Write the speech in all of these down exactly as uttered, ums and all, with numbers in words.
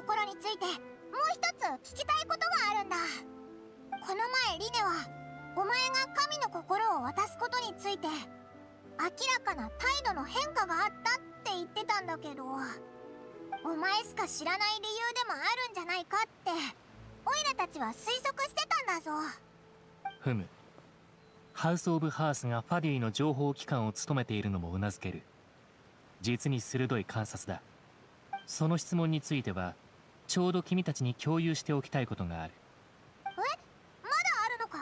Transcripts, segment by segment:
心についてもう一つ聞きたいことがあるんだ。この前リネはお前が神の心を渡すことについて明らかな態度の変化があったって言ってたんだけど、お前しか知らない理由でもあるんじゃないかってオイラたちは推測してたんだぞ。ふむ。ハウス・オブ・ハースがファディの情報機関を務めているのもうなずける。実に鋭い観察だ。その質問についてはちょうど君たちに共有しておきたいことがある。え？まだあるのか？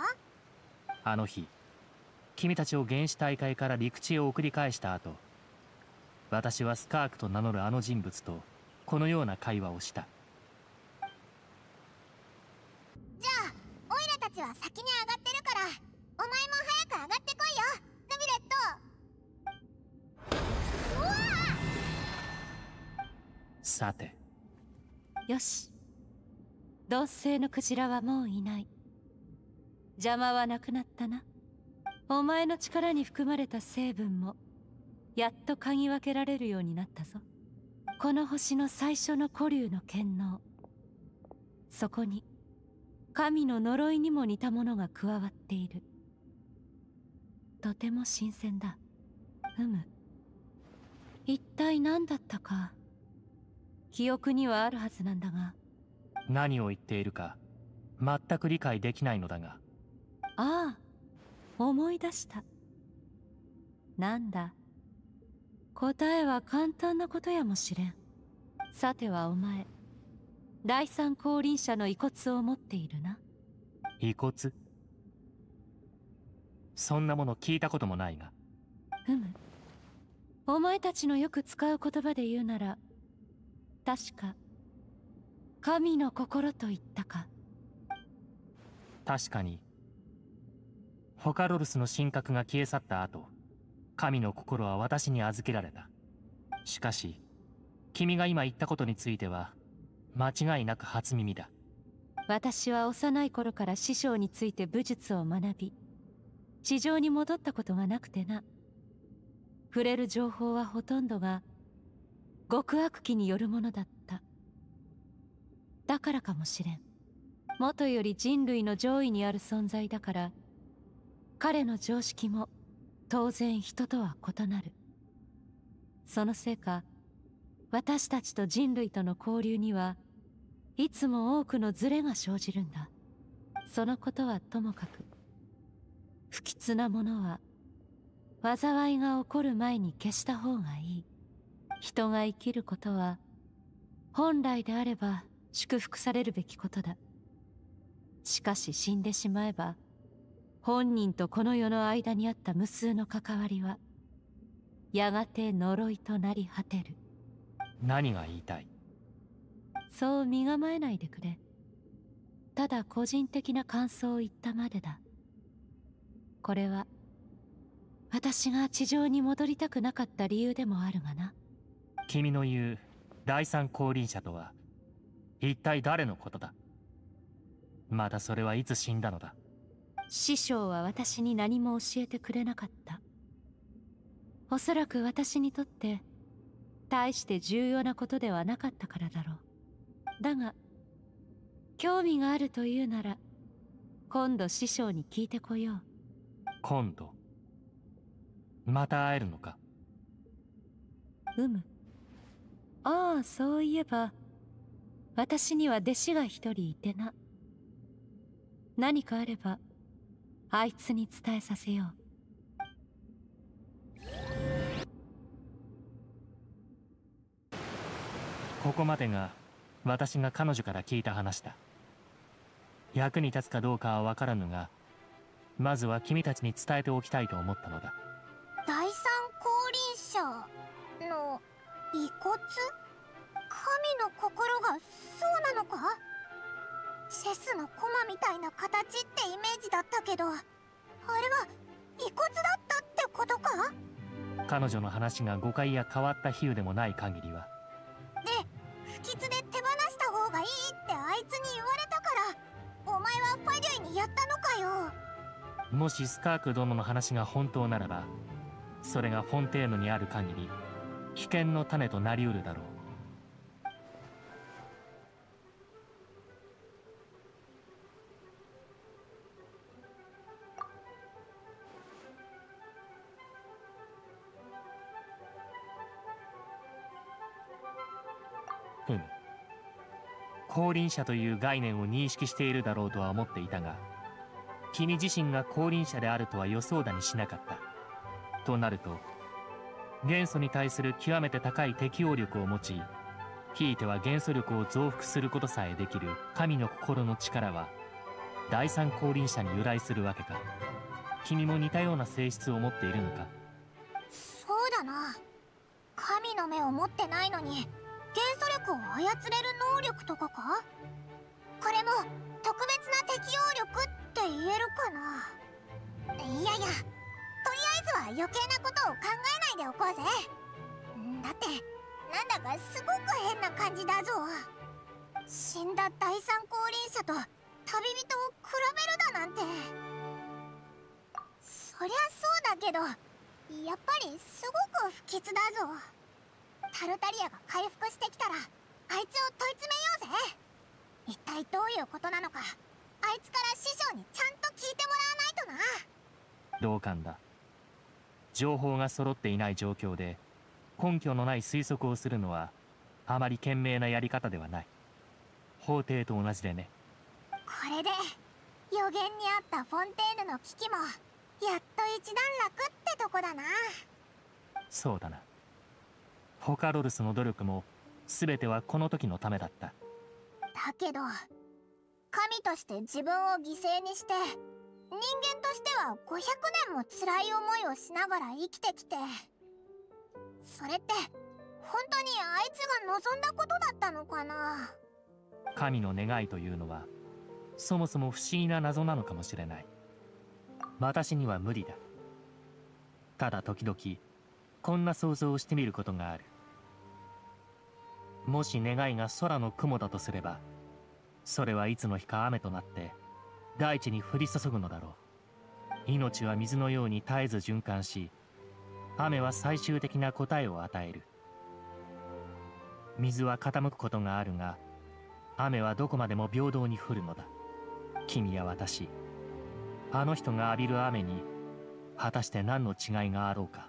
あの日君たちを原始大会から陸地へ送り返した後、私はスカークと名乗るあの人物とこのような会話をした。じゃあオイラたちは先に上がってるからお前も早く上がってこいよ、ルビレット。うわー！さてよし、同性のクジラはもういない。邪魔はなくなったな。お前の力に含まれた成分もやっと嗅ぎ分けられるようになったぞ。この星の最初の古竜の剣能、そこに神の呪いにも似たものが加わっている。とても新鮮だ。うむ。一体何だったか記憶にはあるはずなんだが。何を言っているか全く理解できないのだが。ああ、思い出した。なんだ、答えは簡単なことやもしれん。さてはお前、第三降臨者の遺骨を持っているな。遺骨？そんなもの聞いたこともないが。うむ。お前たちのよく使う言葉で言うなら、確か神の心と言ったか。確かにホカロルスの神格が消え去った後、神の心は私に預けられた。しかし君が今言ったことについては間違いなく初耳だ。私は幼い頃から師匠について武術を学び、地上に戻ったことがなくてな。触れる情報はほとんどが極悪鬼によるものだった。だからかもしれん。もとより人類の上位にある存在だから、彼の常識も当然人とは異なる。そのせいか私たちと人類との交流にはいつも多くのズレが生じるんだ。そのことはともかく、不吉なものは災いが起こる前に消した方がいい。人が生きることは本来であれば祝福されるべきことだ。しかし死んでしまえば本人とこの世の間にあった無数の関わりはやがて呪いとなり果てる。何が言いたい？そう身構えないでくれ。ただ個人的な感想を言ったまでだ。これは私が地上に戻りたくなかった理由でもあるがな。君の言う第三降臨者とは一体誰のことだ？またそれはいつ死んだのだ？師匠は私に何も教えてくれなかった。おそらく私にとって大して重要なことではなかったからだろう。だが興味があるというなら今度師匠に聞いてこよう。今度また会えるのか？うむ。ああ、そういえば私には弟子が一人いてな。何かあればあいつに伝えさせよう。ここまでが私が彼女から聞いた話だ。役に立つかどうかは分からぬが、まずは君たちに伝えておきたいと思ったのだ。第三降臨者の遺骨？神の心がそうなのか？チェスのコマみたいな形ってイメージだったけど、あれは遺骨だったってことか？彼女の話が誤解や変わった比喩でもない限りは。で、不吉で手放した方がいいってあいつに言われたから、お前はファデュイにやったのかよ。もしスカーク殿の話が本当ならば、それがフォンテーヌにある限り、危険の種となりうるだろう。ふむ。降臨者という概念を認識しているだろうとは思っていたが、君自身が降臨者であるとは予想だにしなかった。となると、元素に対する極めて高い適応力を持ち、ひいては元素力を増幅することさえできる神の心の力は、第三降臨者に由来するわけか。君も似たような性質を持っているのか。そうだな。神の目を持ってないのに、元素力を操れる能力とかか？これも特別な適応力って言えるかな。いやいや、とりあえずは余計なことを考えないでおこうぜ。だって、なんだかすごく変な感じだぞ。死んだ第三降臨者と旅人を比べるだなんて。そりゃそうだけど、やっぱりすごく不吉だぞ。タルタリアが回復してきたら、あいつを問い詰めようぜ。一体どういうことなのか、あいつから師匠にちゃんと聞いてもらわないとな。同感だ。情報が揃っていない状況で根拠のない推測をするのはあまり賢明なやり方ではない。法廷と同じでね。これで予言にあったフォンテーヌの危機もやっと一段落ってとこだな。そうだな。ホカロルスの努力も全てはこの時のためだった。だけど、神として自分を犠牲にして、人間としてはごひゃくねんも辛い思いをしながら生きてきて、それって本当にあいつが望んだことだったのかな。神の願いというのはそもそも不思議な謎なのかもしれない。私には無理だ。ただ時々こんな想像をしてみることがある。もし願いが空の雲だとすれば、それはいつの日か雨となって大地に降り注ぐのだろう。命は水のように絶えず循環し、雨は最終的な答えを与える。水は傾くことがあるが、雨はどこまでも平等に降るのだ。君や私、あの人が浴びる雨に果たして何の違いがあろうか。